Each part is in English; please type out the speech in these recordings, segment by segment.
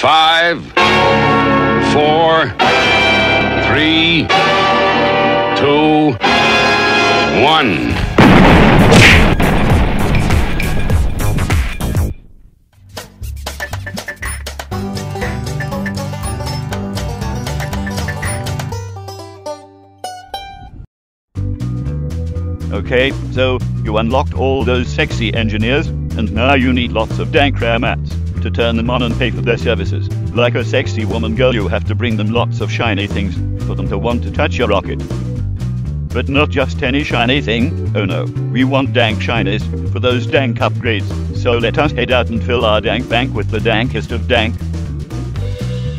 5, 4, 3, 2, 1. Okay, so you unlocked all those sexy engineers, and now you need lots of Dankamazing to turn them on and pay for their services. Like a sexy woman girl, you have to bring them lots of shiny things for them to want to touch your rocket. But not just any shiny thing, oh no, we want dank shinies for those dank upgrades, so let us head out and fill our dank bank with the dankest of dank.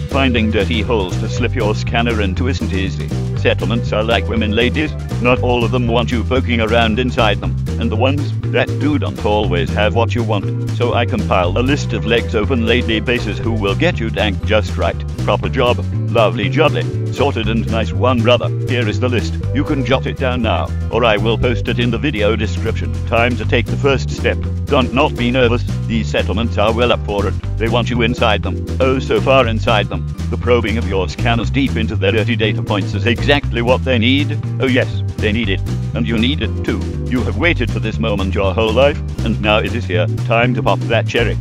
Finding dirty holes to slip your scanner into isn't easy. Settlements are like women ladies, not all of them want you poking around inside them, and the ones that do don't always have what you want, so I compiled a list of legs open lady bases who will get you dank just right. Proper job, lovely jubbly, sorted and nice one brother. Here is the list, you can jot it down now, or I will post it in the video description. Time to take the first step. Don't not be nervous, these settlements are well up for it, they want you inside them, oh so far inside them. The probing of your scanners deep into their dirty data points is exactly what they need. Oh yes, they need it, and you need it too. You have waited for this moment your whole life, and now it is here, time to pop that cherry.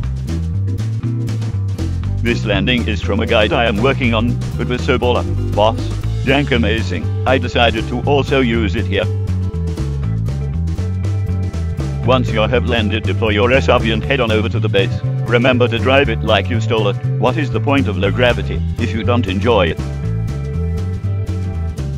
This landing is from a guide I am working on, but with Sobola, Boss, Dankamazing, I decided to also use it here. Once you have landed, deploy your SRV and head on over to the base. Remember to drive it like you stole it. What is the point of low gravity if you don't enjoy it?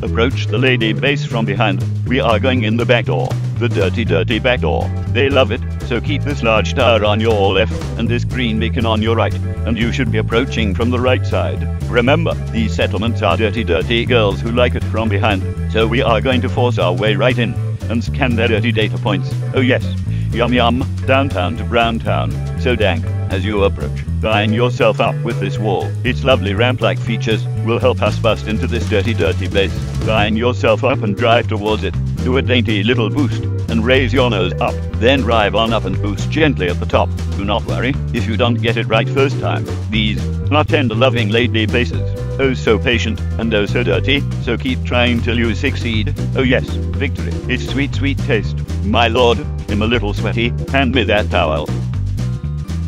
Approach the lady base from behind. We are going in the back door. The dirty, dirty back door. They love it, so keep this large star on your left and this green beacon on your right, and you should be approaching from the right side. Remember, these settlements are dirty, dirty girls who like it from behind, so we are going to force our way right in and scan their dirty data points. Oh yes, yum yum, downtown to browntown, so dank. As you approach, line yourself up with this wall. Its lovely ramp-like features will help us bust into this dirty, dirty place. Line yourself up and drive towards it. Do a dainty little boost and raise your nose up. Then drive on up and boost gently at the top. Do not worry if you don't get it right first time. These are tender-loving lady bases. Oh so patient, and oh so dirty, so keep trying till you succeed. Oh yes, victory. It's sweet, sweet taste. My lord, I'm a little sweaty, hand me that towel.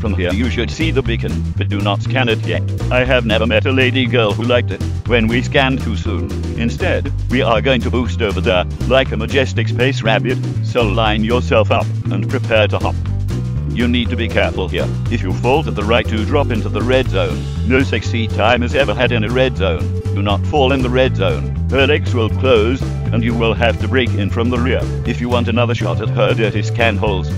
From here you should see the beacon, but do not scan it yet. I have never met a lady girl who liked it when we scanned too soon. Instead, we are going to boost over there, like a majestic space rabbit, so line yourself up and prepare to hop. You need to be careful here. If you fall to the right, you drop into the red zone. No sexy time has ever had in a red zone. Do not fall in the red zone. Her legs will close, and you will have to break in from the rear if you want another shot at her dirty scan holes.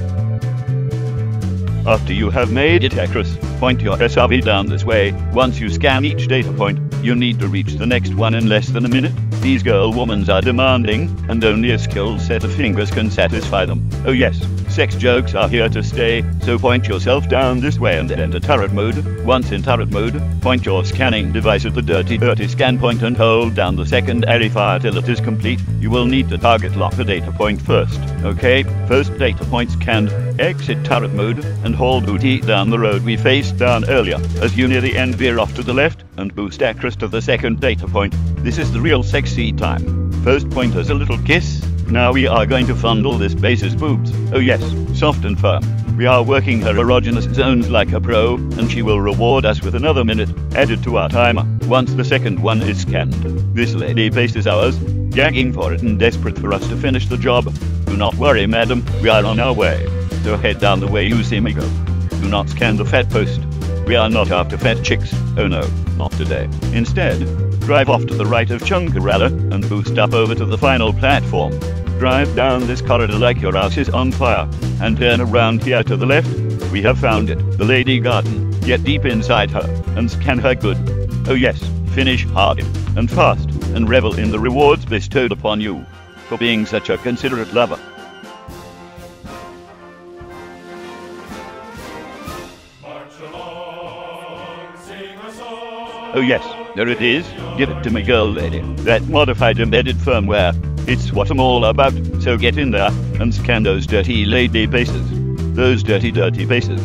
After you have made it across, point your SRV down this way. Once you scan each data point, you need to reach the next one in less than a minute. These girl women are demanding, and only a skilled set of fingers can satisfy them. Oh yes, sex jokes are here to stay, so point yourself down this way and enter turret mode. Once in turret mode, point your scanning device at the dirty, dirty scan point and hold down the secondary fire till it is complete. You will need to target lock the data point first. Okay, first data point scanned, exit turret mode, and haul booty down the road we faced down earlier. As you near the end, veer off to the left and boost across to the second data point. This is the real sexy time. First point is a little kiss. Now we are going to fondle this base's boobs. Oh yes, soft and firm. We are working her erogenous zones like a pro, and she will reward us with another minute added to our timer. Once the second one is scanned, this lady base is ours, gagging for it and desperate for us to finish the job. Do not worry, madam, we are on our way. So head down the way you see me go. Do not scan the fat post. We are not after fat chicks, oh no, not today. Instead, drive off to the right of Chunkarala and boost up over to the final platform. Drive down this corridor like your ass is on fire, and turn around here to the left. We have found it, the lady garden. Get deep inside her, and scan her good. Oh yes, finish hard, and fast, and revel in the rewards bestowed upon you for being such a considerate lover. Oh yes, there it is, give it to me girl lady, that modified embedded firmware, it's what I'm all about, so get in there and scan those dirty lady bases, those dirty, dirty bases.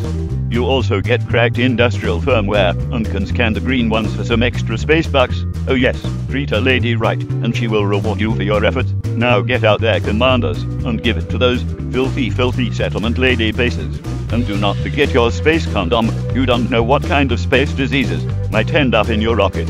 You also get cracked industrial firmware and can scan the green ones for some extra space bucks. Oh yes, treat a lady right, and she will reward you for your efforts. Now get out there, commanders, and give it to those filthy, filthy settlement lady bases. And do not forget your space condom. You don't know what kind of space diseases might end up in your rocket.